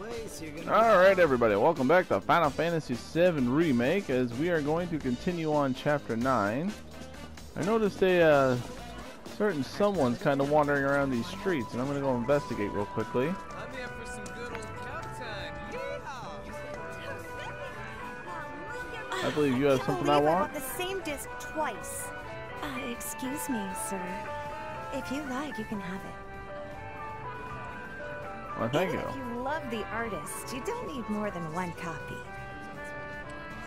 place, you're gonna... Alright everybody, welcome back to Final Fantasy VII Remake, as we are going to continue on Chapter 9. I noticed a certain someone's kind of wandering around these streets, and I'm gonna go investigate real quickly. I'm here for some good old cup time. Yeehaw! I believe you have something I want. I bought the same disc twice. Excuse me, sir. If you like, you can have it. Well, thank you. If you love the artist, you don't need more than one copy.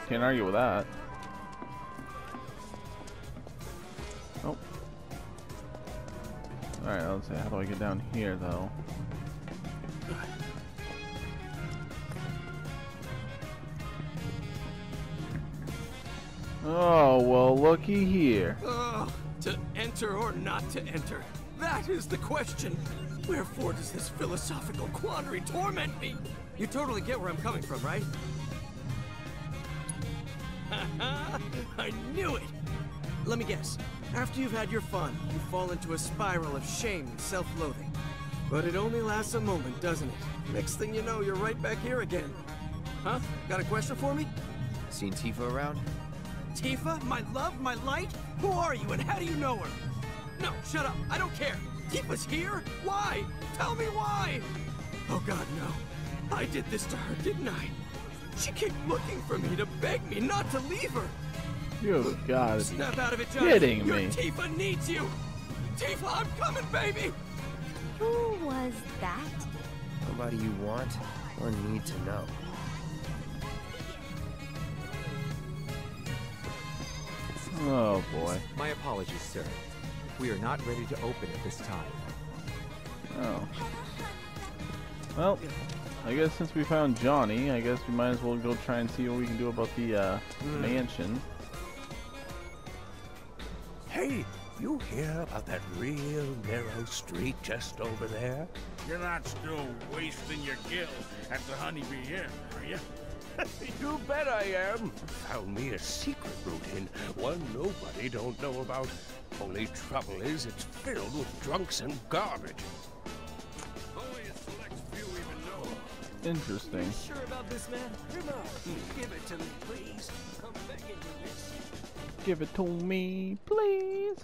Can't argue with that. Nope. All right, let's see. How do I get down here, though? Oh well, looky here. To enter or not to enter? That is the question. Wherefore does this philosophical quandary torment me? You totally get where I'm coming from, right? Haha, I knew it! Let me guess. After you've had your fun, you fall into a spiral of shame and self-loathing. But it only lasts a moment, doesn't it? Next thing you know, you're right back here again. Huh? Got a question for me? Seen Tifa around? Tifa? My love? My light? Who are you and how do you know her? No, shut up. I don't care. Tifa's here? Why? Tell me why! Oh god, no. I did this to her, didn't I? She kept looking for me to beg me not to leave her. You gotta be kidding me. Tifa needs you! Tifa, I'm coming, baby! Who was that? Nobody you want or need to know. Oh boy. My apologies, sir. We are not ready to open at this time. Oh. Well, I guess since we found Johnny, I guess we might as well go try and see what we can do about the mansion. Hey, you hear about that real narrow street just over there? You're not still wasting your gills at the Honey Bee Inn, are you? You bet I am. Found me a secret route in, one nobody don't know about. Only trouble is it's filled with drunks and garbage. Only a select few even know. Interesting. Are you sure about this, man? Come on. Give it to me, please. I'm begging you. Give it to me, please.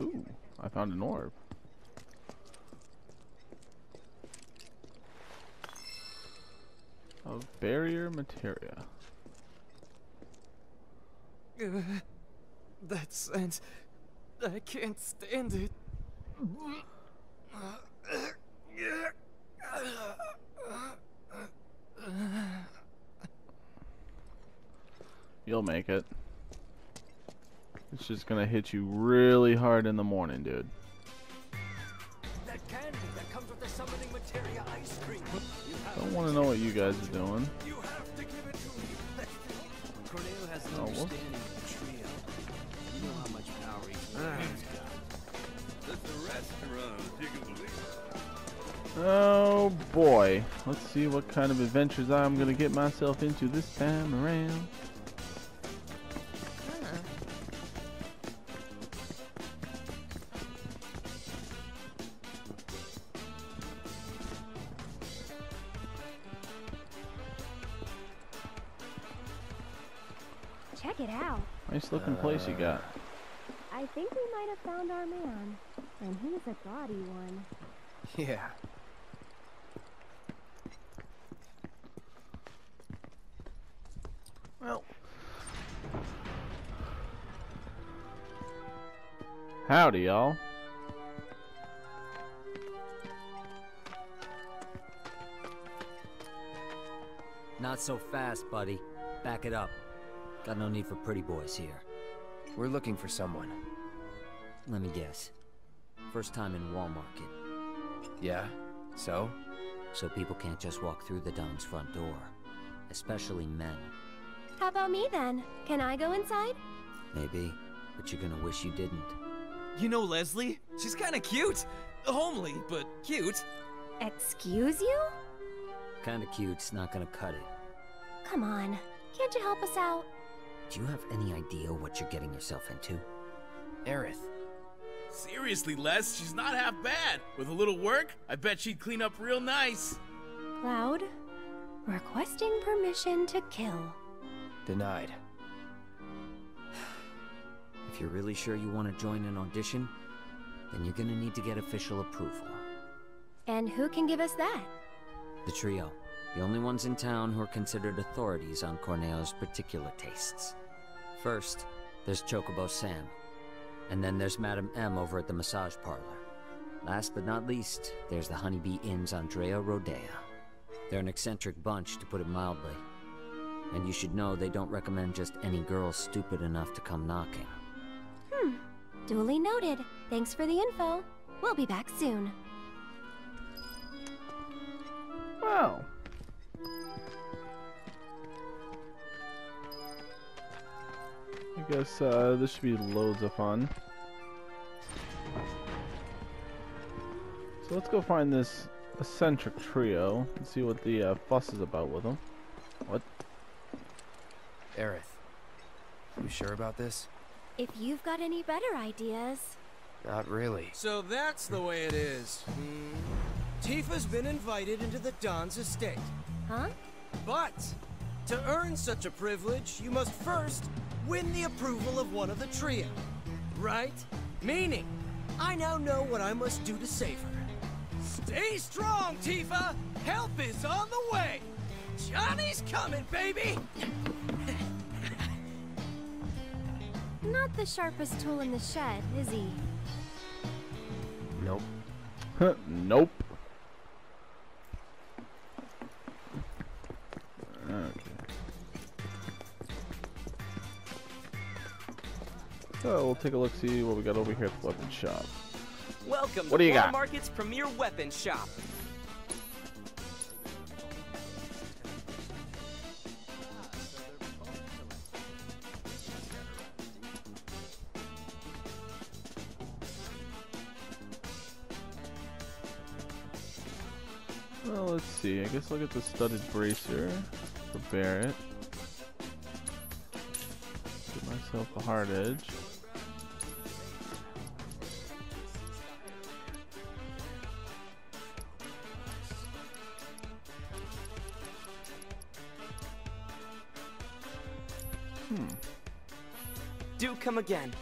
Ooh, I found an orb. Of barrier materia. That scent. I can't stand it. You'll make it. It's just gonna hit you really hard in the morning, dude. That candy that comes with the summoning materia ice cream. Don't want to know what you guys are doing. You have to give it to me. Corneo has an understanding of the trio. You know how much power each one has got. Let the rest run, you can believe it. Oh boy. Let's see what kind of adventures I'm gonna get myself into this time around. Check it out. Nice looking place you got. I think we might have found our man. And he's a gaudy one. Yeah. Well. Howdy, y'all. Not so fast, buddy. Back it up. Got no need for pretty boys here. We're looking for someone. Let me guess. First time in Wall Market. Yeah? So? So people can't just walk through the Dom's front door. Especially men. How about me then? Can I go inside? Maybe, but you're gonna wish you didn't. You know Leslie? She's kinda cute! Homely, but cute. Excuse you? Kinda cute's not gonna cut it. Come on, can't you help us out? Do you have any idea what you're getting yourself into? Aerith. Seriously, Les, she's not half bad. With a little work, I bet she'd clean up real nice. Cloud, Requesting permission to kill. Denied. If you're really sure you want to join an audition, then you're gonna need to get official approval. And who can give us that? The trio. The only ones in town who are considered authorities on Corneo's particular tastes. First, there's Chocobo Sam. And then there's Madame M over at the massage parlor. Last but not least, there's the Honey Bee Inn's Andrea Rhodea. They're an eccentric bunch, to put it mildly. And you should know they don't recommend just any girl stupid enough to come knocking. Hmm. Duly noted. Thanks for the info. We'll be back soon. Wow. I guess this should be loads of fun. So let's go find this eccentric trio and see what the fuss is about with them. What? Aerith, you sure about this? If you've got any better ideas. Not really. So that's the way it is. Tifa's been invited into the Don's estate. Huh? But to earn such a privilege, you must first win the approval of one of the trio. Right? Meaning, I now know what I must do to save her. Stay strong, Tifa! Help is on the way! Johnny's coming, baby! Not the sharpest tool in the shed, is he? Nope. Nope. Okay. So we'll take a look, see what we got over here at the weapon shop. Welcome to Wall Market's premier weapon shop. Well, let's see. I guess I'll get the studded bracer for Barret. Give myself a hard edge. Do come again.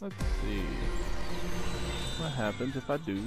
Let's see what happens if I do.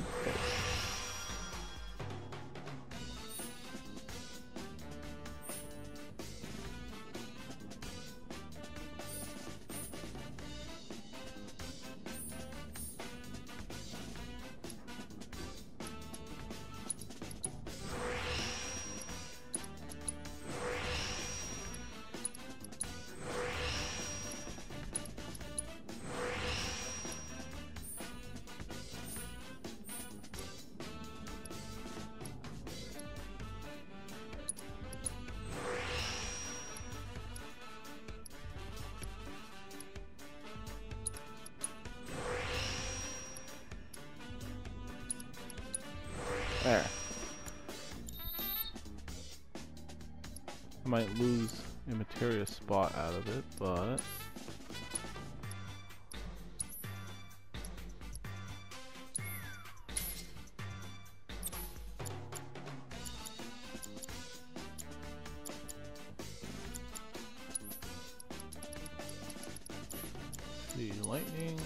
There. I might lose a materia spot out of it, but the lightning.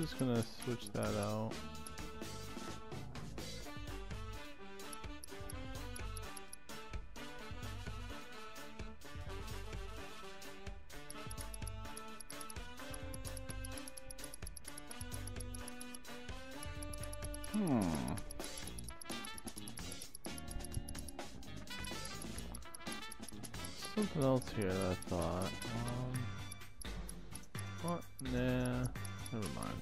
Just gonna switch that out. Something else here that I thought. What? Nah. Never mind.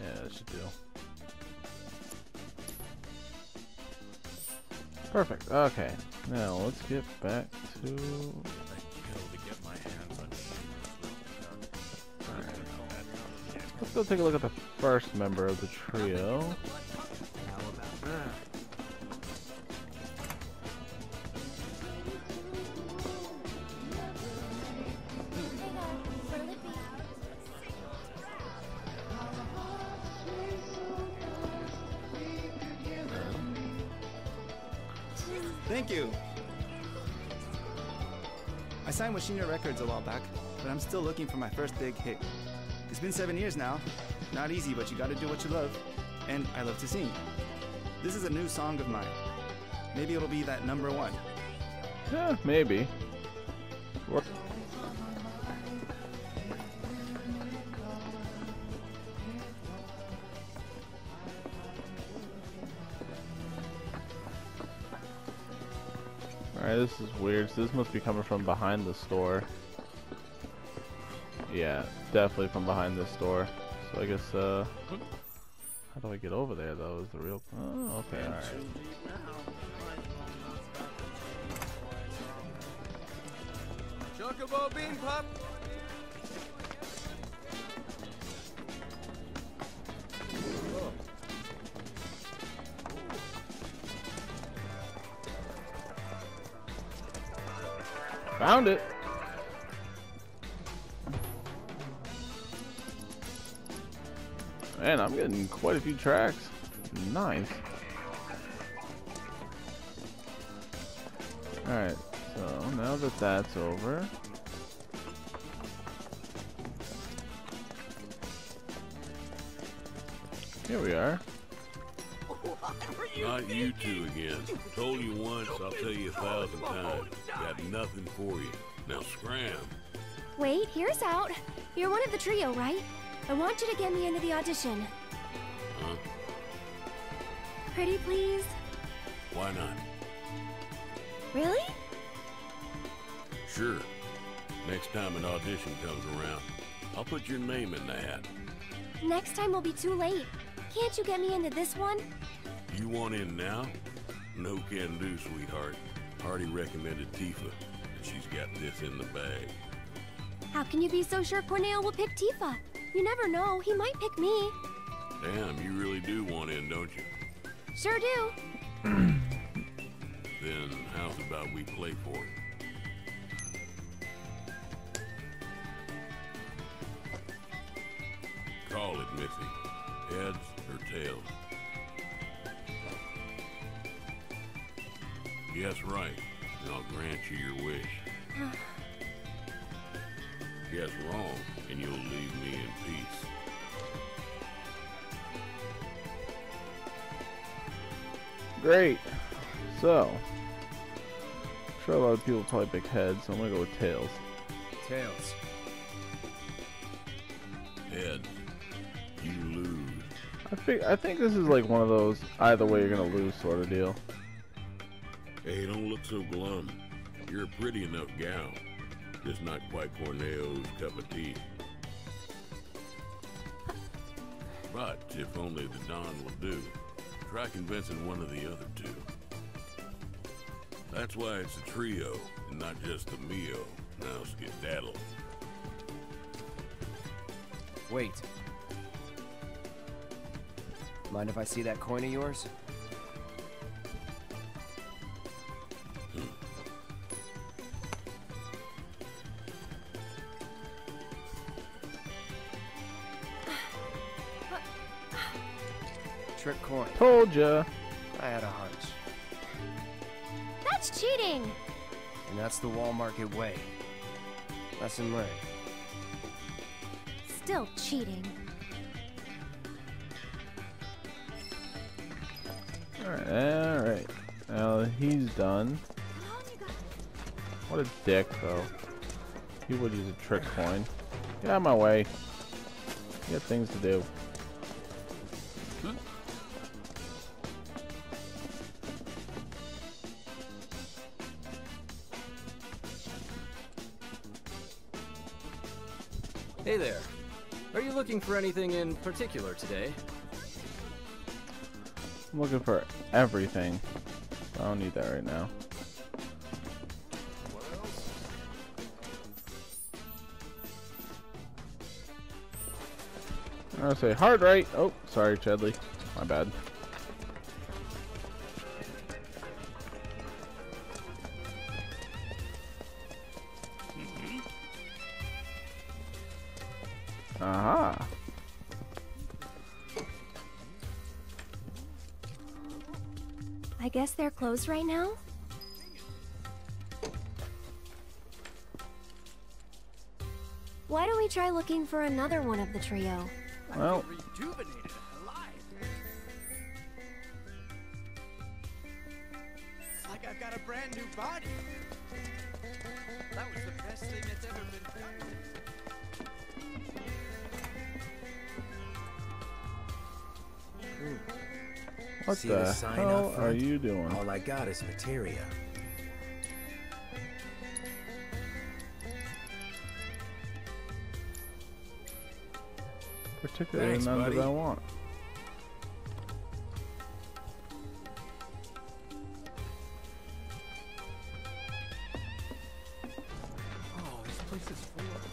Yeah, that should do. Perfect. Okay. Now let's get back to. Let's go take a look at the first member of the trio. Thank you. I signed with Shinra Records a while back, but I'm still looking for my first big hit. It's been 7 years now. Not easy, but you gotta do what you love. And I love to sing. This is a new song of mine. Maybe it'll be that number one. Yeah, maybe. Or this is weird. So this must be coming from behind the store. Yeah, definitely from behind this store. So I guess, how do I get over there though? Is the real. Oh, okay, alright. Chocobo Bean Pop! Found it. Man, I'm getting quite a few tracks. Nice. All right. So now that that's over, here we are. Not you two again. Told you once, I'll tell you 1,000 times. Got nothing for you. Now scram. Wait, here's out. You're one of the trio, right? I want you to get me into the audition. Huh? Pretty please? Why not? Really? Sure. Next time an audition comes around, I'll put your name in the hat. Next time will be too late. Can't you get me into this one? You want in now? No can do, sweetheart. Hardy recommended Tifa, and she's got this in the bag. How can you be so sure Corneo will pick Tifa? You never know, he might pick me. Damn, you really do want in, don't you? Sure do. Then how's about we play for it? Call it, Miffy. Heads or tails? Yes, right. And I'll grant you your wish. Yes, wrong. And you'll leave me in peace. Great. So. I'm sure a lot of people probably pick heads, so I'm going to go with tails. Tails. Head. You lose. I think this is like one of those either way you're going to lose sort of deal. Hey, don't look so glum. You're a pretty enough gal. Just not quite Corneo's cup of tea. But, if only the Don will do, try convincing one of the other two. That's why it's a trio, and not just the Mio. Now skedaddle. Wait. Mind if I see that coin of yours? Trick coin. Told ya. I had a hunch. That's cheating. And that's the Wall Market way. Lesson learned. Still cheating. All right. Now he's done. What a dick, though. He would use a trick coin. Get out of my way. You got things to do. Hey there. Are you looking for anything in particular today? I'm looking for everything. I don't need that right now. I'll say hard right. Oh, sorry, Chedley. My bad. Aha. I guess they're closed right now. Why don't we try looking for another one of the trio? Well, it's like I've got a brand new body. That was the best thing that's ever been done. What the hell are you doing? All I got is materia. Particularly none buddy. That I want. Oh, this place is full of two.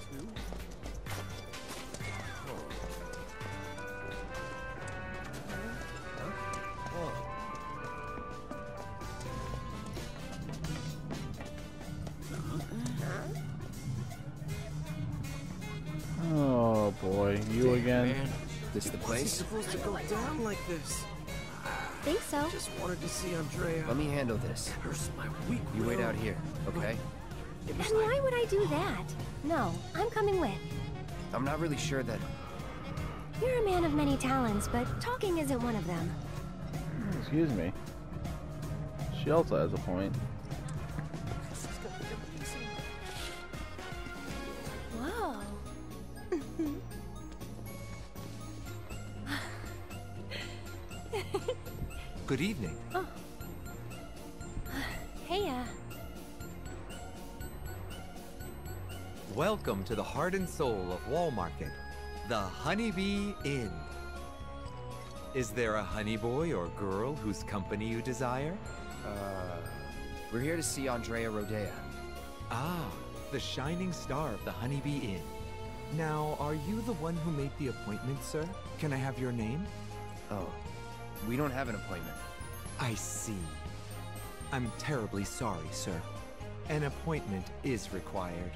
Supposed to go down like this? Think so. Just wanted to see Andrea. Let me handle this. You wait out here, okay? Then why would I do that? No, I'm coming with. I'm not really sure that. You're a man of many talents, but talking isn't one of them. Excuse me. She also has a point. Good evening. Oh. Hey, Welcome to the heart and soul of Wall Market, the Honey Bee Inn. Is there a honey boy or girl whose company you desire? We're here to see Andrea Rhodea. Ah, the shining star of the Honey Bee Inn. Now, are you the one who made the appointment, sir? Can I have your name? Oh. We don't have an appointment. I see. I'm terribly sorry, sir. An appointment is required,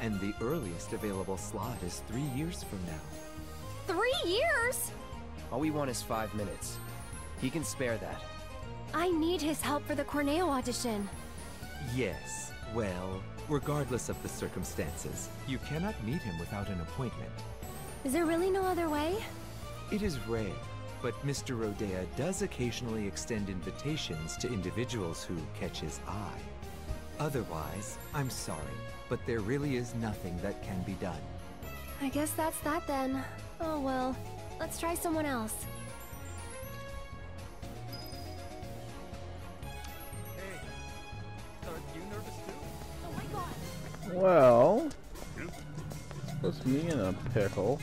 and the earliest available slot is 3 years from now. 3 years? All we want is 5 minutes. He can spare that. I need his help for the Corneo audition. Yes, well, regardless of the circumstances, you cannot meet him without an appointment. Is there really no other way? It is rare. But Mr. Rhodea does occasionally extend invitations to individuals who catch his eye. Otherwise, I'm sorry, but there really is nothing that can be done. I guess that's that then. Oh well, let's try someone else. Hey, are you nervous too? Oh my god! Well, puts me in a pickle.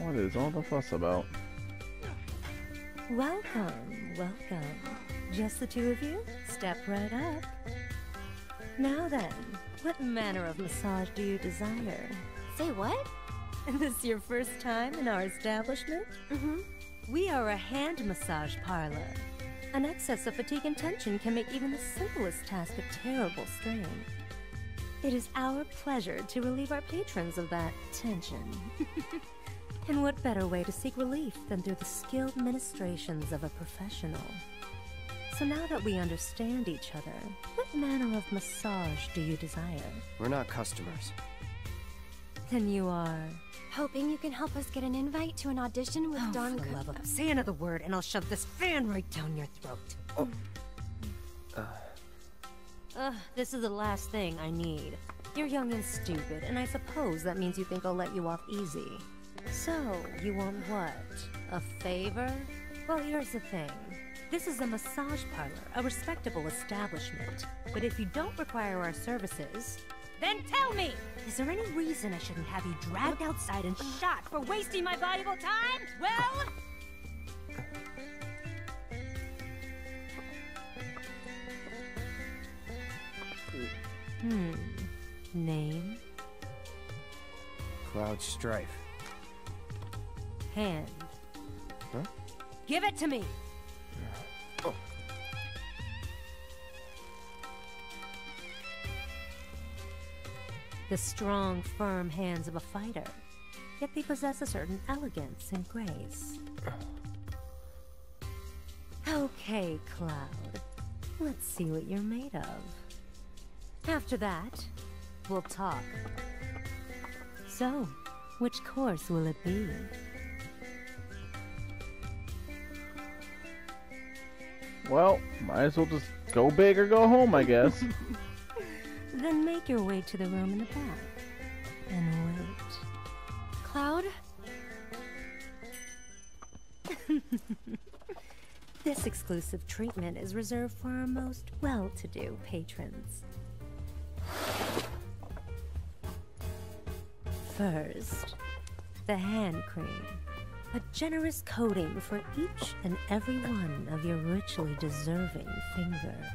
What is all the fuss about? Welcome, welcome. Just the two of you? Step right up. Now then, what manner of massage do you desire? Say what? Is this your first time in our establishment? Mm-hmm. We are a hand massage parlor. An excess of fatigue and tension can make even the simplest task a terrible strain. It is our pleasure to relieve our patrons of that tension. And what better way to seek relief than through the skilled ministrations of a professional? So now that we understand each other, what manner of massage do you desire? We're not customers. Then you are... Hoping you can help us get an invite to an audition with Don... for the love of... Say another word and I'll shove this fan right down your throat. Oh. Ugh, this is the last thing I need. You're young and stupid, and I suppose that means you think I'll let you off easy. So, you want what? A favor? Well, here's the thing. This is a massage parlor, a respectable establishment. But if you don't require our services, then tell me! Is there any reason I shouldn't have you dragged outside and shot for wasting my valuable time? Well? Name? Cloud Strife. Hand. Huh? Give it to me! Oh. The strong, firm hands of a fighter. Yet they possess a certain elegance and grace. Okay, Cloud. Let's see what you're made of. After that, we'll talk. So, which course will it be? Well, might as well just go big or go home, I guess. Then make your way to the room in the back. And wait. Cloud? This exclusive treatment is reserved for our most well-to-do patrons. First, the hand cream. A generous coating for each and every one of your richly deserving fingers.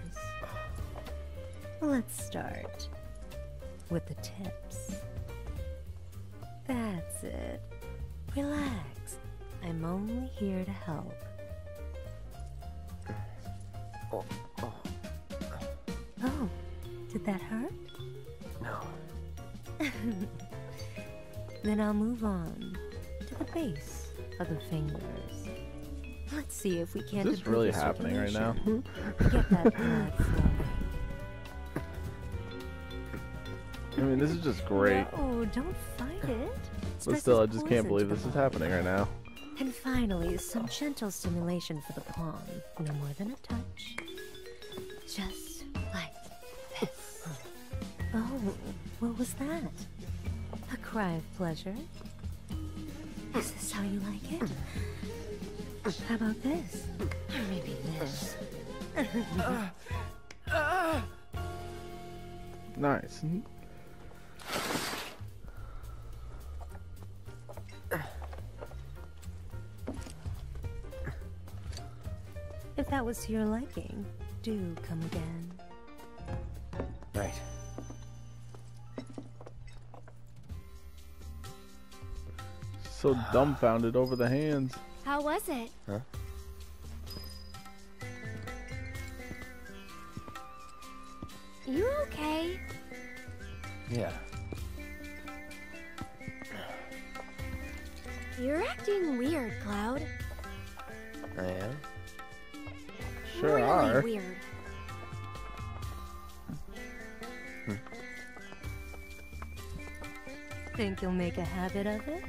Let's start with the tips. That's it. Relax. I'm only here to help. Oh, did that hurt? No. Then I'll move on to the base of the fingers. Let's see if we can't. Is this really happening right now? Get that blood flowing. I mean, this is just great. Oh, no, don't fight it. But still, I just can't believe this is happening right now. And finally, some gentle stimulation for the palm. No more than a touch. Just like this. Oh, what was that? A cry of pleasure? Is this how you like it? How about this? Or maybe this? Nice. If that was to your liking, do come again. Right. So dumbfounded over the hands. How was it? Huh? You okay? Yeah. You're acting weird, Cloud. I am? Sure really are. Weird. Think you'll make a habit of it?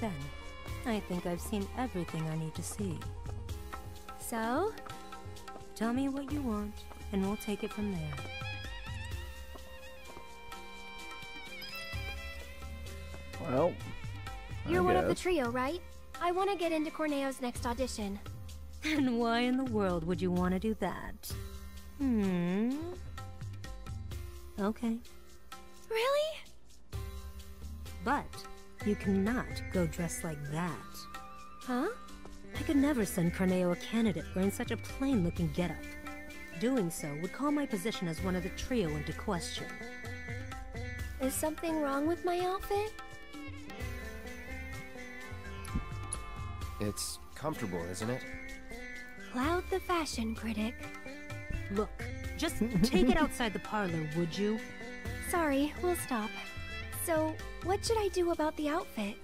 Then, I think I've seen everything I need to see. So? Tell me what you want, and we'll take it from there. Well, you're one of the trio, right? I want to get into Corneo's next audition. And why in the world would you want to do that? Okay. Really? But you cannot go dressed like that. Huh? I could never send Corneo a candidate wearing such a plain-looking getup. Doing so would call my position as one of the trio into question. Is something wrong with my outfit? It's comfortable, isn't it? Cloud the fashion critic. Look, just take it outside the parlor, would you? Sorry, we'll stop. So, what should I do about the outfit?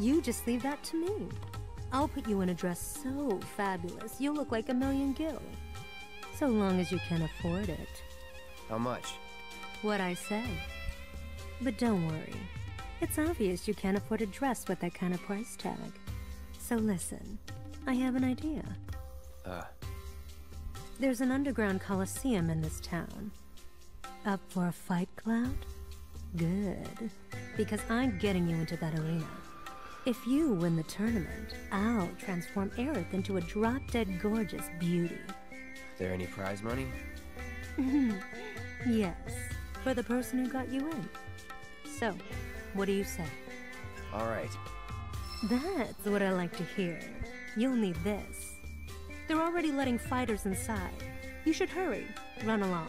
You just leave that to me. I'll put you in a dress so fabulous, you'll look like a million gil. So long as you can afford it. How much? What I said. But don't worry. It's obvious you can't afford a dress with that kind of price tag. So listen, I have an idea. There's an underground coliseum in this town. Up for a fight, Cloud? Good. Because I'm getting you into that arena. If you win the tournament, I'll transform Aerith into a drop-dead gorgeous beauty. Is there any prize money? Yes, for the person who got you in. So, what do you say? All right. That's what I like to hear. You'll need this. They're already letting fighters inside. You should hurry. Run along.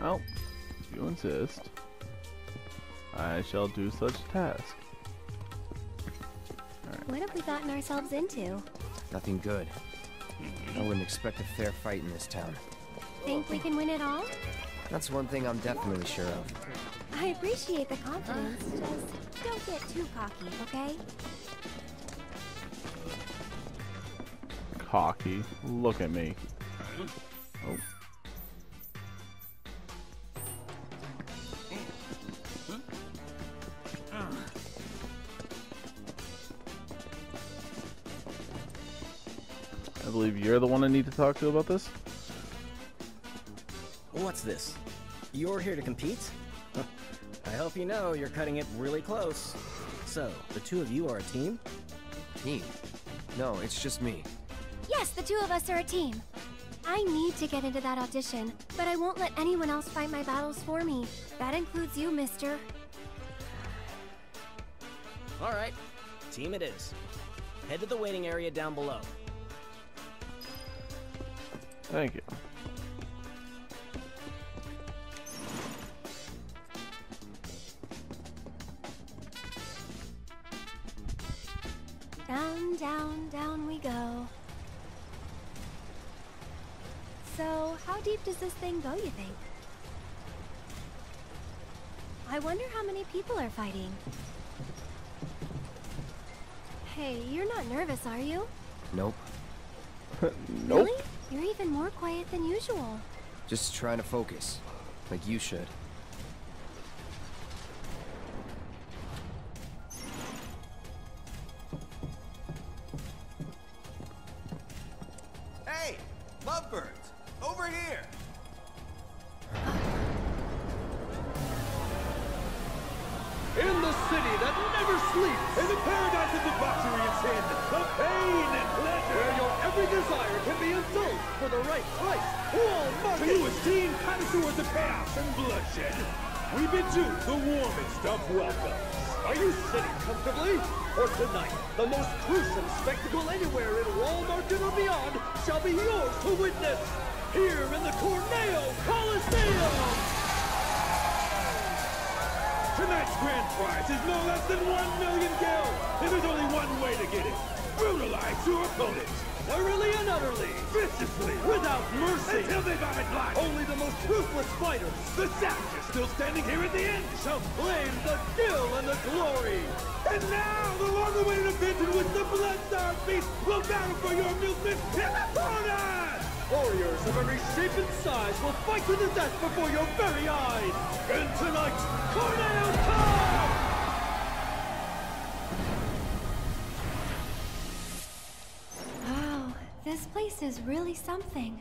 Well, if you insist, I shall do such a task. All right. What have we gotten ourselves into? Nothing good. I wouldn't expect a fair fight in this town. Think we can win it all? That's one thing I'm definitely sure of. I appreciate the confidence, just don't get too cocky, okay? Cocky? Look at me. Oh. I believe you're the one I need to talk to about this. What's this? You're here to compete? I hope you know you're cutting it really close. So, the two of you are a team? Team? No, it's just me. Yes, the two of us are a team. I need to get into that audition, but I won't let anyone else fight my battles for me. That includes you, mister. All right, team it is. Head to the waiting area down below. Thank you. Down, down, down we go. So, how deep does this thing go, you think? I wonder how many people are fighting. Hey, you're not nervous, are you? Nope. Nope. Really? You're even more quiet than usual. Just trying to focus, like you should. Hey, lovebirds, over here! In the city that never sleeps, in the paradise of debauchery and sin, the pain and pleasure, where your every desire can be indulged for the right price. Wall Market! To you esteemed connoisseurs of chaos and bloodshed, we bid you the warmest of welcomes. Are you sitting comfortably? Or tonight, the most gruesome spectacle anywhere in Wall Market or beyond shall be yours to witness, here in the Corneo Coliseum! Tonight's grand prize is no less than 1,000,000 gil, and there's only one way to get it. Brutalize your opponent, thoroughly and utterly, viciously, without mercy, until they vomit blood. Only the most ruthless fighters, the savages still standing here at the end, shall claim the gil and the glory. And now, the long-awaited event in which the blood-starved beast will battle for your amusement and opponent! Warriors of every shape and size will fight to the death before your very eyes! In tonight's Corneo Cup! Wow, this place is really something.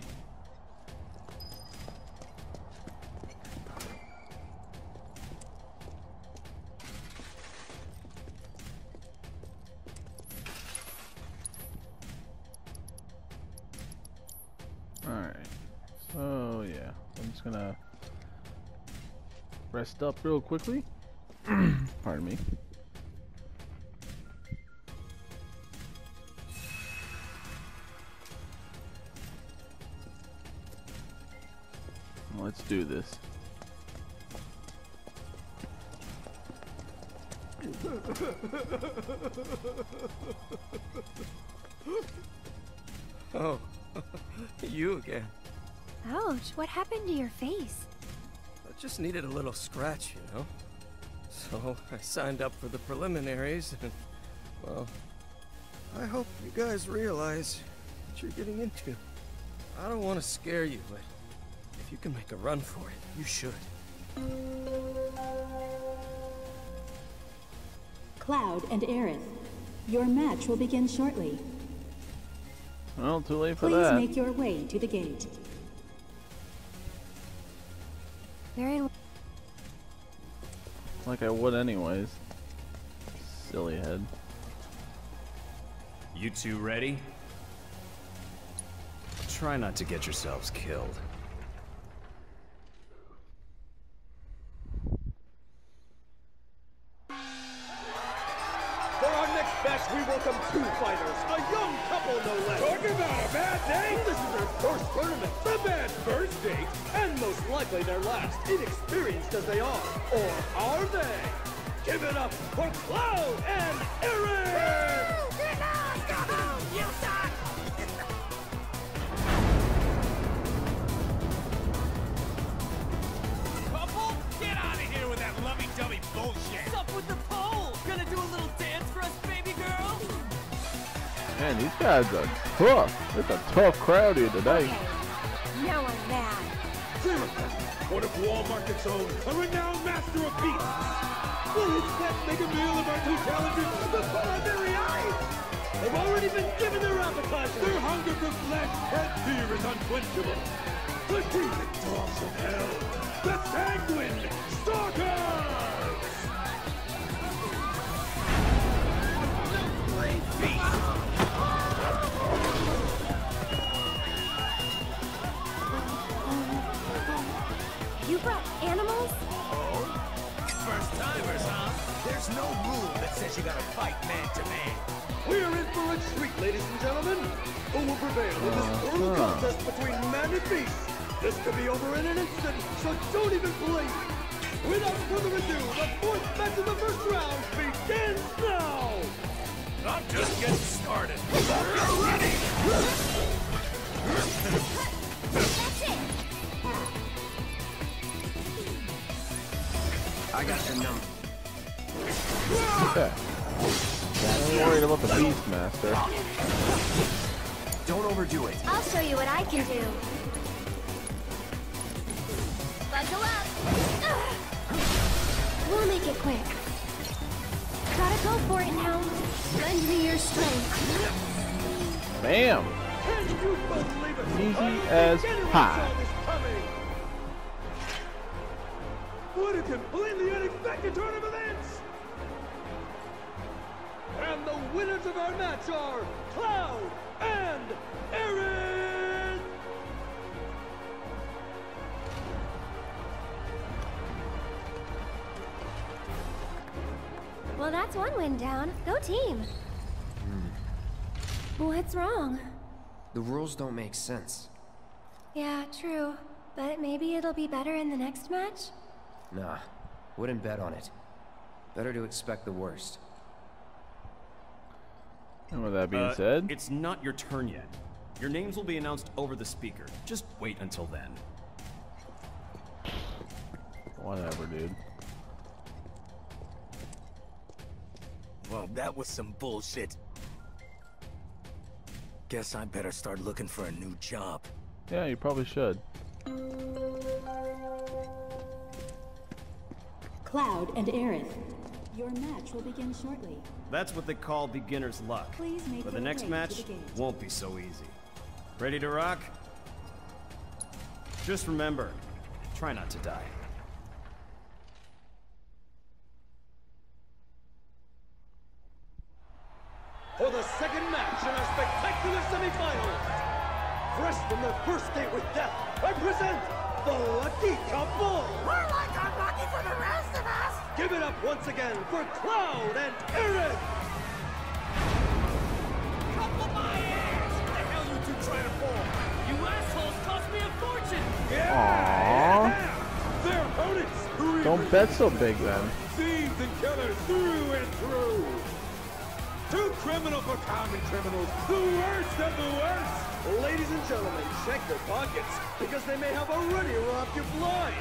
Gonna rest up real quickly. Pardon me. Let's do this. Oh, you again. Ouch, what happened to your face? I just needed a little scratch, you know? So I signed up for the preliminaries and, well, I hope you guys realize what you're getting into. I don't want to scare you, but if you can make a run for it, you should. Cloud and Aerith, your match will begin shortly. Well, too late for that. Please make your way to the gate. Very like I would anyways. Silly head. You two ready? Try not to get yourselves killed. For our next bash, we welcome two fighters, a young couple no less. Talk about a bad date! This is their first tournament, a bad first date, and most likely their last, inexperienced as they are. Or are they? Give it up for Cloud and Aerith! You suck! Couple? Get out of here with that lovey-dovey bullshit! What's up with the pole? Gonna do a little dance for us, baby girl? Man, these guys are tough. It's a tough crowd here today. Okay. No one's mad. What if Wall Market's own, a renowned master of beats? Will his set make a meal of our two challengers before our very eyes? They've already been given their appetizer! Their hunger for flesh and fear is unquenchable! The demon dogs of hell! The sanguine stalkers! You brought animals? First timers, huh? There's no rule that says you gotta fight man to man. We're in for a treat, ladies and gentlemen. Who will prevail in this brutal contest between man and beast? This could be over in an instant, so don't even blink. Without further ado, the fourth match of the first round begins now. I'm just getting started. You're ready. That's it. I got your number. Okay. I'm worried about the Beastmaster. Don't overdo it. I'll show you what I can do. Buckle up! We'll make it quick. Gotta go for it now. Lend me your strength. Bam! Easy as pie. What a completely unexpected turn of events! And the winners of our match are Cloud and Aerith! Well, that's one win down. Go team! What's wrong? The rules don't make sense. Yeah, true. But maybe it'll be better in the next match? Nah, wouldn't bet on it. Better to expect the worst. And with that being said, it's not your turn yet. Your names will be announced over the speaker. Just wait until then. Whatever, dude. Well, that was some bullshit. Guess I better start looking for a new job. Yeah, you probably should. Cloud and Aerith. Your match will begin shortly. That's what they call beginner's luck. But the next match won't be so easy. Ready to rock? Just remember, try not to die. For the second match in our spectacular semifinals, fresh from their first date with death, I present the lucky couple. We're like unlucky for the rest of us. Give it up once again for Cloud and Aerith! Couple my ass! What the hell you two trying to pull? You assholes cost me a fortune! Yeah! Their opponents! Don't bet so big then. Thieves and killers through and through! Too criminal for common criminals! The worst of the worst! Ladies and gentlemen, check their pockets, because they may have already robbed you blind!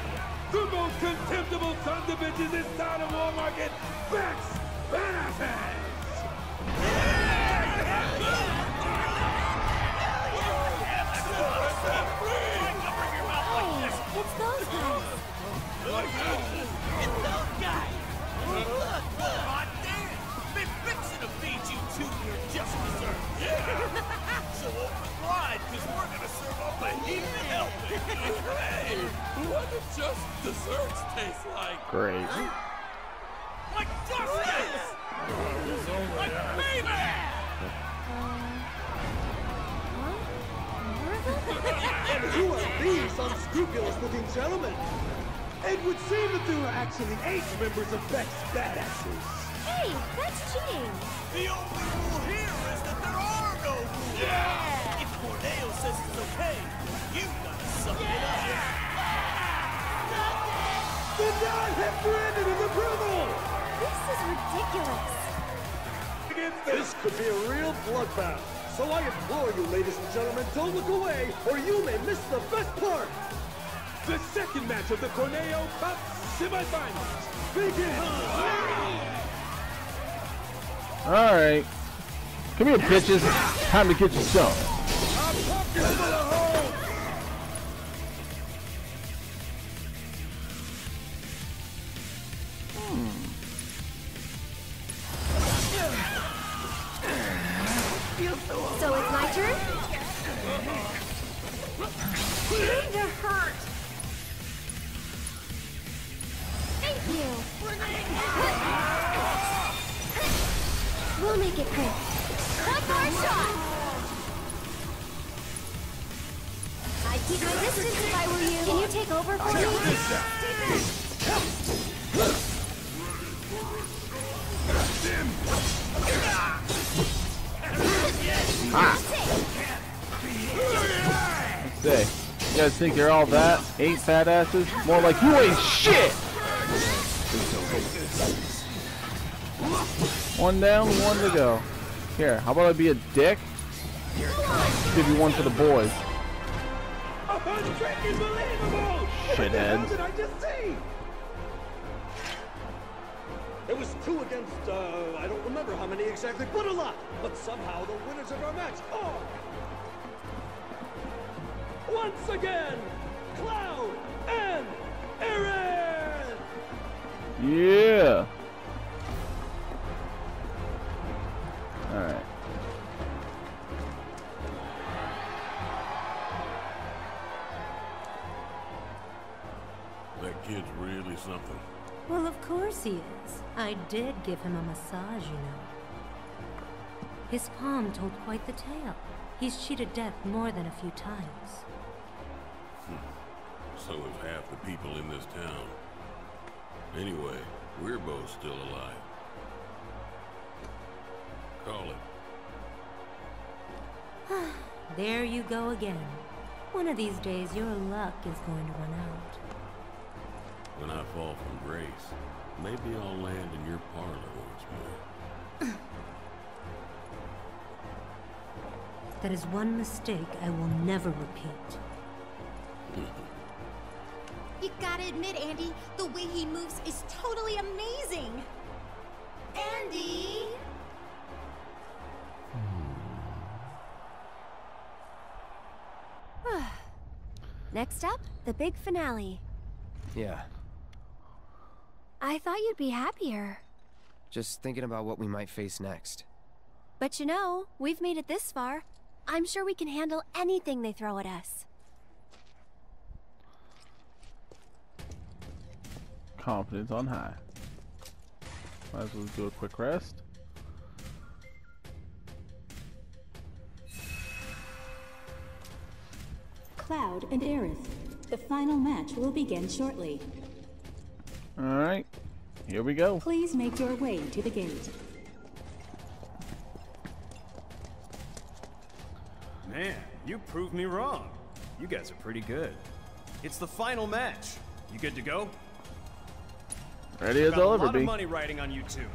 The most contemptible sons of bitches inside of Wall Market, Facts Benefits! It's those guys! just desserts taste like. Great. Like justice! Like baby! And who are these unscrupulous-looking gentlemen? It would seem that there were actually 8 members of Beck's badasses. Hey, that's cheating. The only rule here is that there are no rules. Yeah! If Corneo says it's okay, you've got to suck it up. The non-referendum is approval! This is ridiculous. This could be a real bloodbath. So I implore you, ladies and gentlemen, don't look away, or you may miss the best part. The second match of the Corneo Cup semifinals begins! Alright. Come here, bitches. Time to get yourself. I'll pop you into the hole! So it's my turn? Kinda hurt! Thank you! We'll make it quick. One more shot! I'd keep my distance if I were you. Can you take over for me? Say, you guys think you're all that? 8 fat asses? More like you ain't shit! 1 down, 1 to go. Here, how about I be a dick? Give you 1 for the boys. Shitheads. It was 2 against, I don't remember how many exactly, but a lot. But somehow the winners of our match are... Once again, Cloud and Aerith! Yeah. All right. That kid's really something. Well, of course he is. I did give him a massage, you know. His palm told quite the tale. He's cheated death more than a few times. So have half the people in this town. Anyway, we're both still alive. Call it. There you go again. One of these days, your luck is going to run out. When I fall from grace, maybe I'll land in your parlor once more. That is one mistake I will never repeat. You gotta admit, Andy, the way he moves is totally amazing! Andy! Next up, the big finale. Yeah. I thought you'd be happier. Just thinking about what we might face next. But you know, we've made it this far. I'm sure we can handle anything they throw at us. Confidence on high. Might as well do a quick rest. Cloud and Aerith. The final match will begin shortly. Alright, here we go. Please make your way to the gate. Man, you proved me wrong. You guys are pretty good. It's the final match. You good to go? Ready as I'll ever be. A lot of money riding on you two.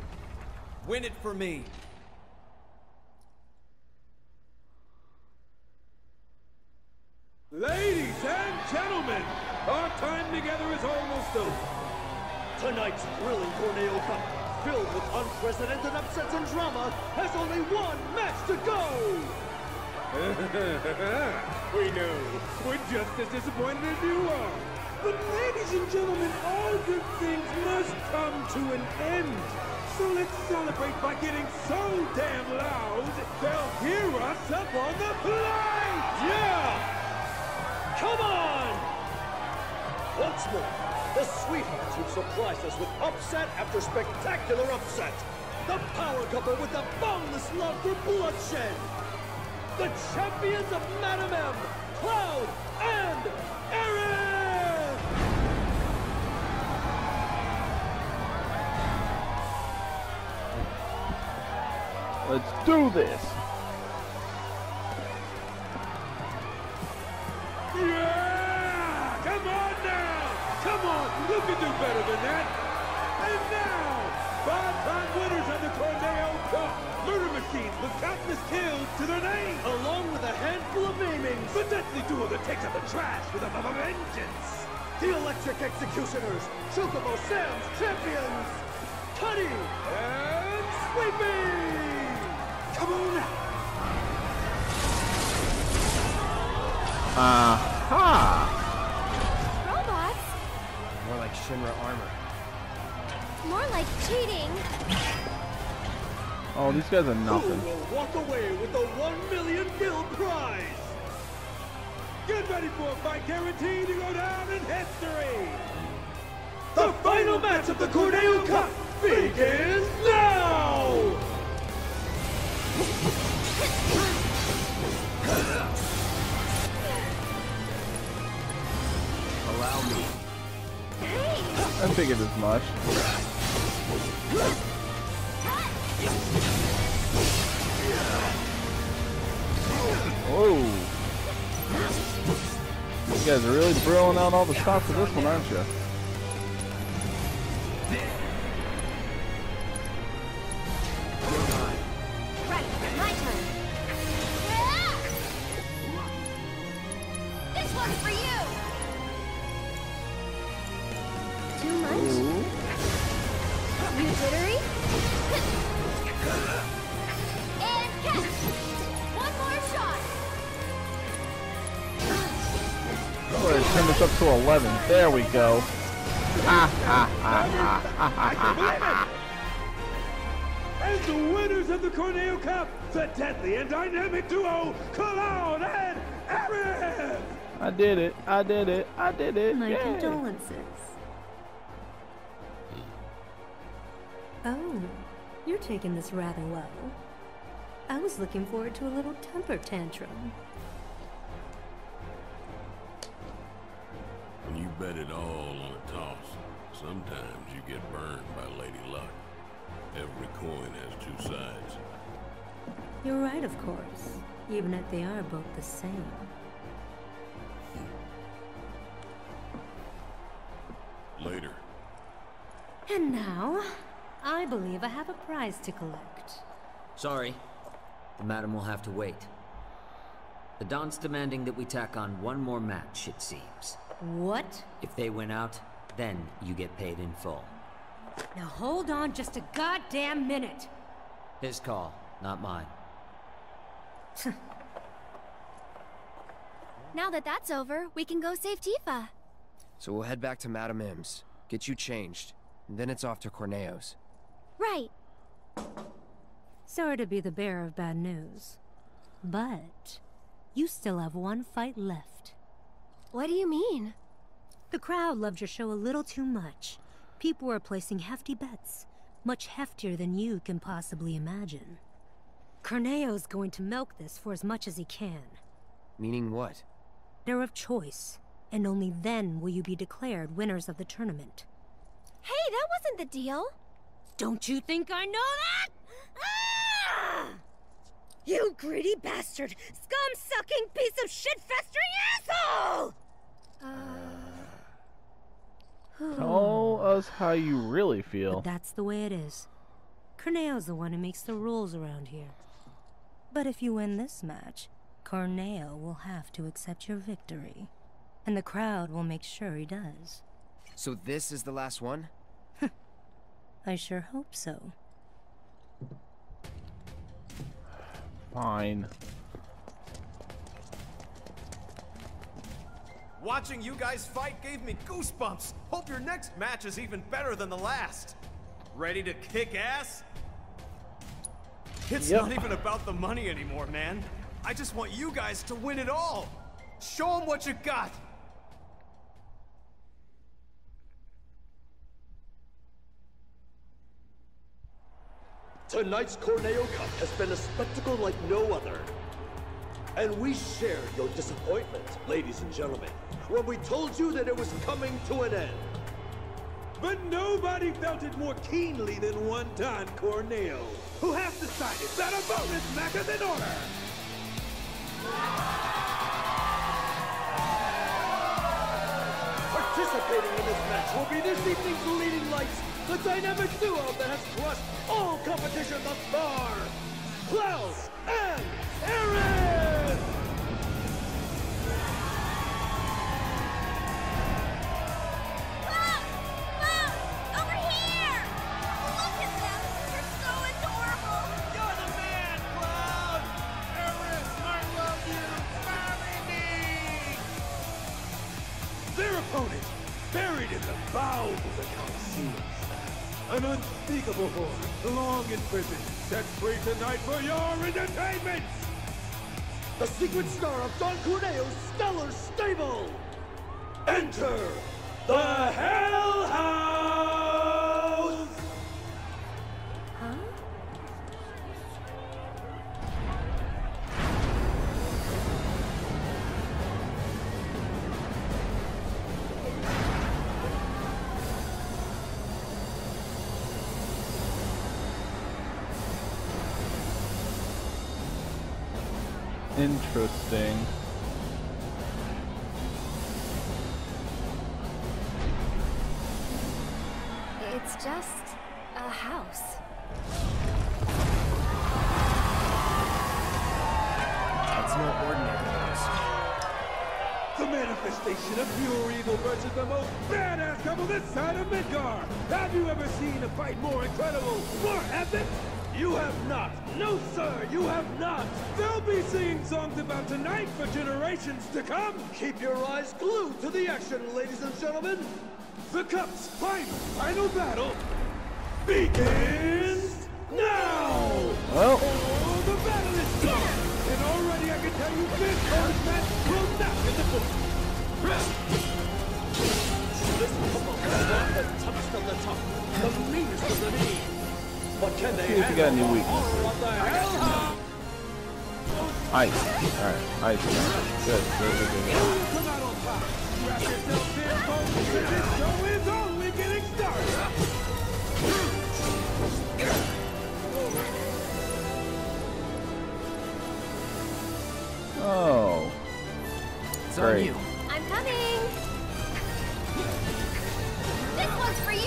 Win it for me. Ladies and gentlemen, our time together is almost over. Tonight's thrilling Corneo Cup, filled with unprecedented upsets and drama, has only 1 match to go. We know. We're just as disappointed as you are. But ladies and gentlemen, all good things must come to an end. So let's celebrate by getting so damn loud, they'll hear us up on the plane! Yeah! Come on! Once more, the sweethearts who've surprised us with upset after spectacular upset. The power couple with the boundless love for bloodshed. The champions of Madame M, Cloud and Aerith! Let's do this! You can do better than that! And now, five-time winners of the Corneo Cup! Murder machines with countless kills to their name! Along with a handful of maimings! The deadly duo that takes out the trash with a vengeance! The electric executioners! Chocobo Sam's champions! Honey! And Sleepy! Come on now! Aha! More like Shinra armor. More like cheating. Oh, these guys are nothing. Who will walk away with the 1 million bill prize? Get ready for a fight guaranteed to go down in history. The final match of the Corneo Cup begins now. Allow me. I figured as much. Oh, you guys are really throwing out all the shots of this one, aren't you? Up to 11. There we go. And the winners of the Corneo Cup, the deadly and dynamic duo, Cloud and Aerith. I did it. I did it. I did it. My condolences. Oh, you're taking this rather well. I was looking forward to a little temper tantrum. When you bet it all on a toss, sometimes you get burned by lady luck. Every coin has two sides. You're right, of course, even if they are both the same. Later. And now, I believe I have a prize to collect. Sorry, the madam will have to wait. The Don's demanding that we tack on one more match, it seems. What? If they win out, then you get paid in full. Now hold on just a goddamn minute. His call, not mine. Now that that's over, we can go save Tifa. So we'll head back to Madame M's, get you changed, and then it's off to Corneo's. Right. Sorry to be the bearer of bad news, but you still have one fight left. What do you mean? The crowd loved your show a little too much. People were placing hefty bets, much heftier than you can possibly imagine. Corneo's going to milk this for as much as he can. Meaning what? They're of choice, and only then will you be declared winners of the tournament. Hey, that wasn't the deal! Don't you think I know that?! Ah! You greedy bastard! Scum-sucking piece of shit-festering asshole! Tell us how you really feel. But that's the way it is. Corneo's the one who makes the rules around here. But if you win this match, Corneo will have to accept your victory. And the crowd will make sure he does. So this is the last one? I sure hope so. Fine. Watching you guys fight gave me goosebumps. Hope your next match is even better than the last. Ready to kick ass? It's not even about the money anymore, man. I just want you guys to win it all. Show them what you got. Tonight's Corneo Cup has been a spectacle like no other. And we share your disappointment, ladies and gentlemen, when we told you that it was coming to an end. But nobody felt it more keenly than one Don Corneo, who has decided that a bonus snack is in order! Participating in this match will be this evening's leading lights, the dynamic duo that has crushed all competition thus far, Cloud and Aerith! Cloud! Cloud! Over here! Look at them! You're so adorable! You're the man, Cloud! Aerith, I love you! Marry me! Their opponent, buried in the bowels of the Coliseum. An unspeakable horror, long in prison, set free tonight for your entertainment! The secret star of Don Corneo's stellar stable! Enter the Hell House! Huh? Interesting. It's just a house. It's no ordinary house. The manifestation of pure evil versus the most badass couple this side of Midgar. Have you ever seen a fight more incredible, more epic? You have not! No, sir, you have not! They'll be singing songs about tonight for generations to come! Keep your eyes glued to the action, ladies and gentlemen! The Cup's final battle begins now! Well. Oh, the battle is done! Yeah. And already I can tell you this first match will not be the book! This football is not the toughest on the top, the meanest of the knee! But can they see if you got any weaknesses. Ice. Alright, ice. Good. Oh. It's on you. I'm coming. This one's for you.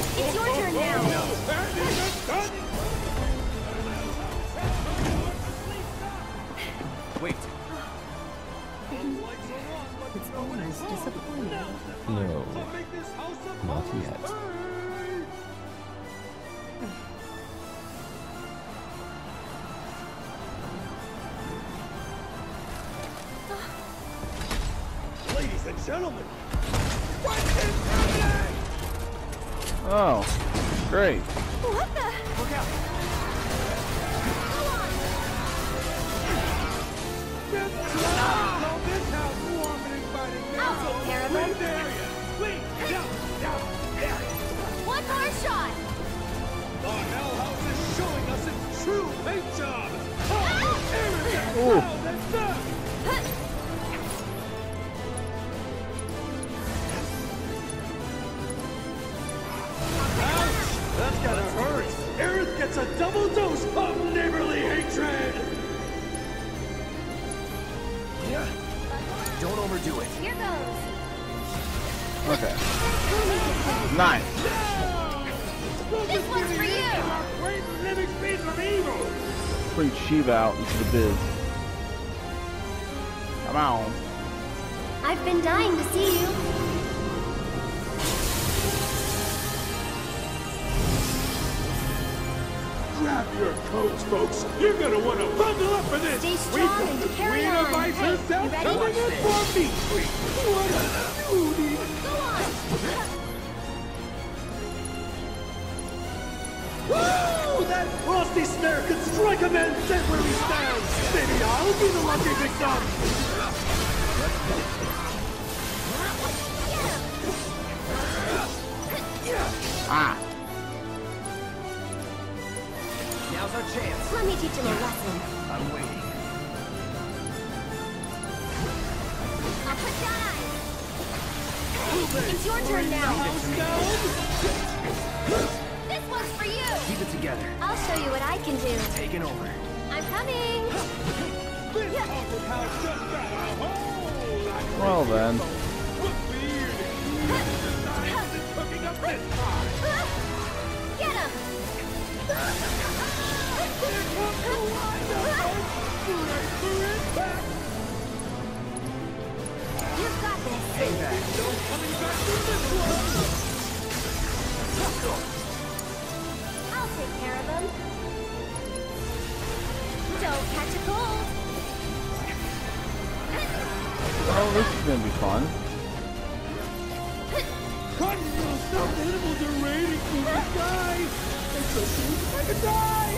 It's your turn now. Wait. It's almost disappointing. No, not yet. Ladies and gentlemen, what is happening? Oh, great. What the? Look out. Go on. I'll take care of it. One more shot. The Hell House is showing us its true paint job. Oh, that's gotta hurt! Aerith gets a double dose of neighborly hatred! Yeah. Don't overdo it. Here goes. Okay. Nice. This one's for you! Bring Shiva out into the biz. Come on. I've been dying to see you. Grab your coats, folks. You're gonna want to bundle up for this. Stay strong and carry on. We've got the Queen of Ice herself coming in for me. What a beauty! Go on. Woo! that frosty snare could strike a man dead where he stands. Maybe I'll be the lucky victim. Ah. Now's our chance. Let me teach him a lesson. I'm waiting. I'll put that on. It's your turn now. This one's for you. Keep it together. I'll show you what I can do. Taking over. I'm coming. Well then. Get him. You've got this. Hey, don't coming back to this one. I'll take care of him. Don't catch a cold. Oh, this is gonna be fun. Some animals are raiding through the sky. It's so cute, I could die.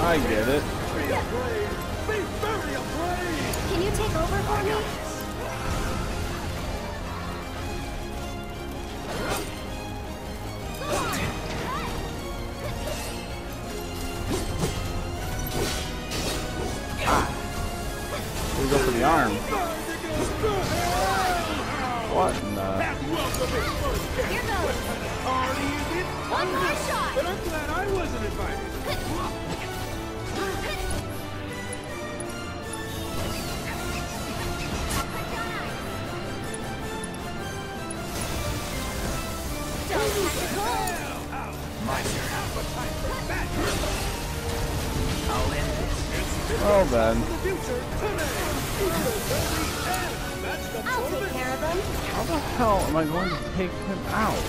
I get it. Be afraid. Be very afraid. Can you take over for me? Ah. He's up for the arm. What in the... Here goes. One more shot. But I'm glad I wasn't invited. Well then. I'll take care of him. How the hell am I going to take him out?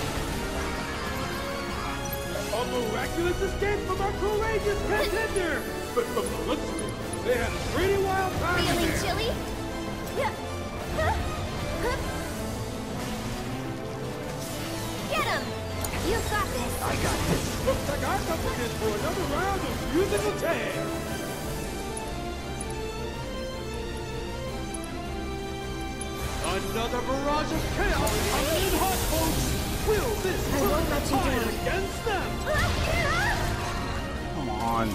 A miraculous escape from our courageous contender! But from the looks of it, they had a pretty wild time. Feeling chilly? Get him! You've got this. I got this. Looks like I've got this for another round of musical tear. Another barrage of chaos coming in hot, folks! Will this turn the tide against them? Come on.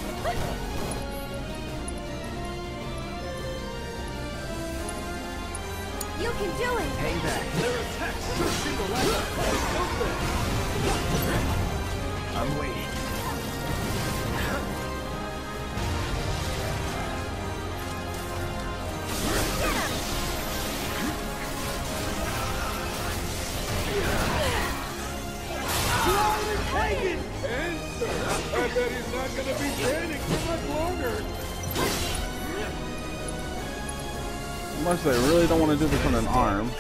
You can do it! Hang back. Their attacks searching the light. I'm waiting. Unless they really don't want to do this on an arm.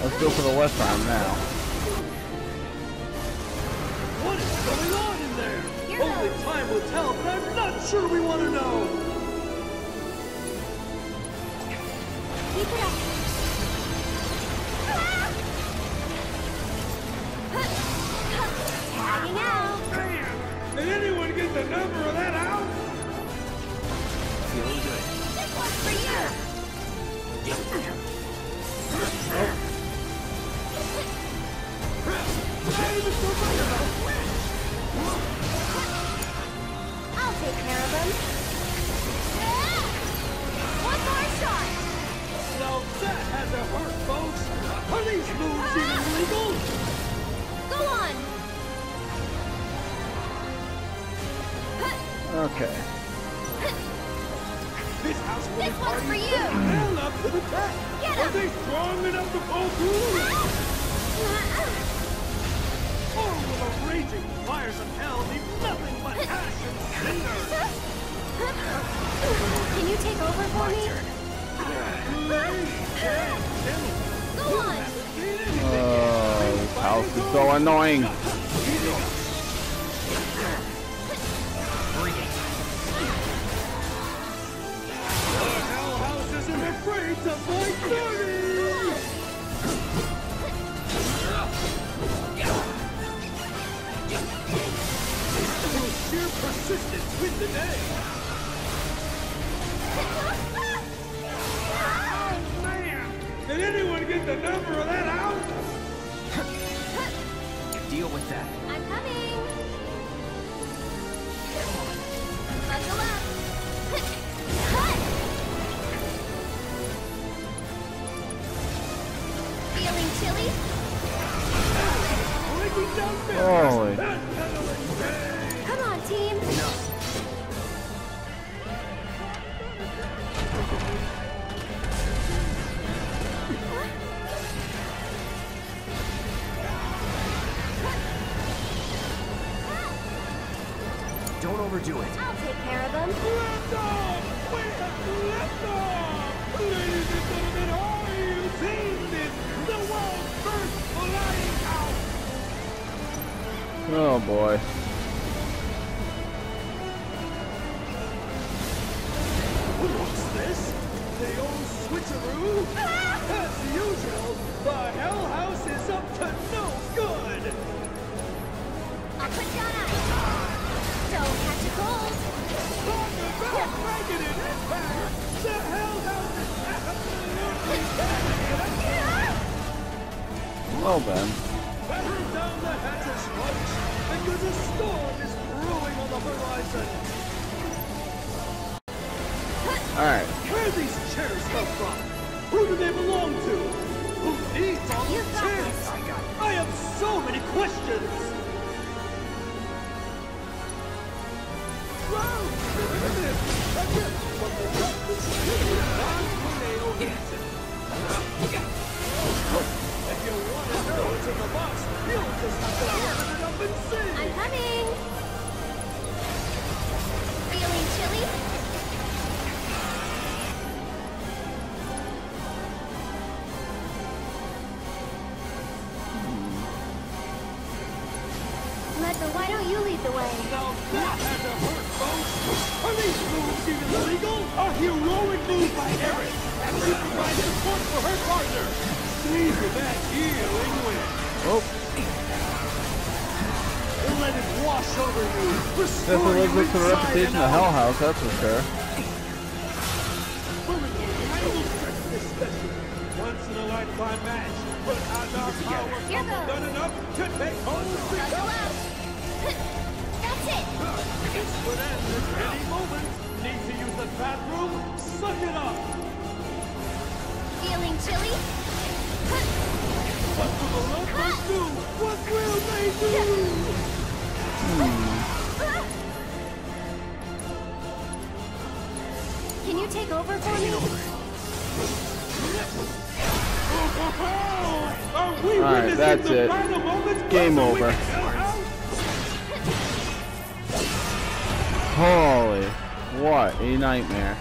Let's go for the left arm now. What is going on in there? You're only not. Time will tell, but I'm not sure we want to know. Keep it up. Tagging out. Man, did anyone get the number of that out? Feeling good. This one's for you. Oh. I'll take care of him. One more shot! Now that has a hurt, folks! Are these moves even legal? Go on! Okay. This house will be party for you. Hell up to the test. Get up. Are they strong enough to pull through? Or will the raging fires of hell be nothing but ash and cinder? Can you take over for me? Go on. Oh, this house is so annoying. Afraid to fight Through sheer persistence with the day. Oh man! Did anyone get the number of that out? Deal with that. I'm coming. Buckle up. Feeling chilly? Holy. Come on, team. No. Don't overdo it. I'll take care of them. Let them! Wait, let them! Ladies and gentlemen, are you seeing this? The world's first flying house. Oh boy. What's this? The old switcheroo? As usual, the Hell House is up to no good. I'll put down ice. Don't catch a cold. Talk about breaking an impact. The Hell House is absolutely dead. Well then. Batten down the hatches, folks, because a storm is brewing on the horizon. Alright. Where these chairs come from? Who do they belong to? Who needs all these chairs? I have so many questions! Wow! Look at this! A gift from the Justice Corneo Coliseum. If you want to know what's in the box, you'll just have to open it up and see! I'm coming! Feeling chilly? Letta, why don't you lead the way? Now that had to hurt, folks! Are these moves even legal? A heroic move by Aerith! And she provides support for her partner! Leave your back healing wind. Oh. And let it wash over you. That's a little bit of a reputation of Hell House, that's for sure. I will stretch this special. Once in a lifetime match, but our power hasn't done enough to take on the big house. That's it. It's for that. Any moment. Need to use the bathroom? Suck it up. Feeling chilly? What will the lovers do? What will they do? Can you take over for me? Alright, that's it. Game over. Holy, what a nightmare.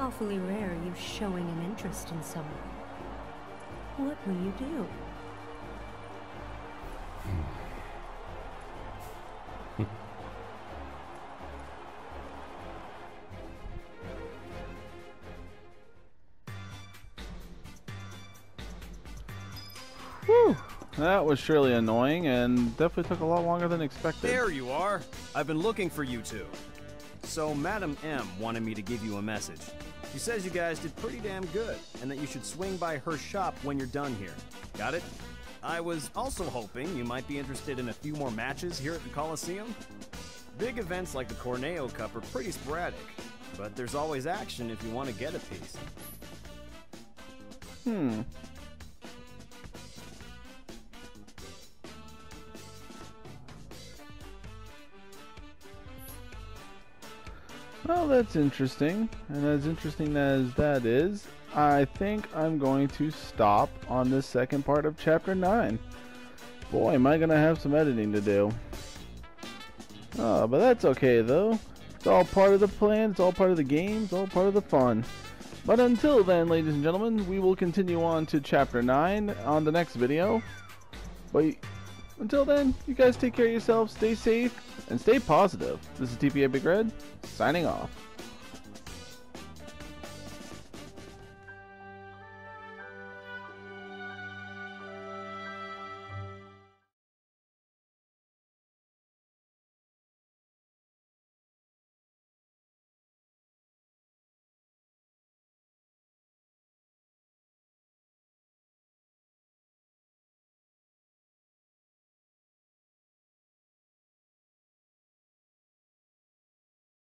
Awfully rare you showing an interest in someone. What will you do? Whew. That was surely annoying and definitely took a lot longer than expected. There you are. I've been looking for you two. So Madame M wanted me to give you a message. She says you guys did pretty damn good, and that you should swing by her shop when you're done here. Got it? I was also hoping you might be interested in a few more matches here at the Coliseum. Big events like the Corneo Cup are pretty sporadic, but there's always action if you want to get a piece. Well, that's interesting, and as interesting as that is, I think I'm going to stop on this second part of Chapter 9. Boy, am I going to have some editing to do. Oh, but that's okay, though. It's all part of the plan, it's all part of the game, it's all part of the fun. But until then, ladies and gentlemen, we will continue on to Chapter 9 on the next video. But until then, you guys take care of yourselves, stay safe, and stay positive. This is TPA Big Red, signing off.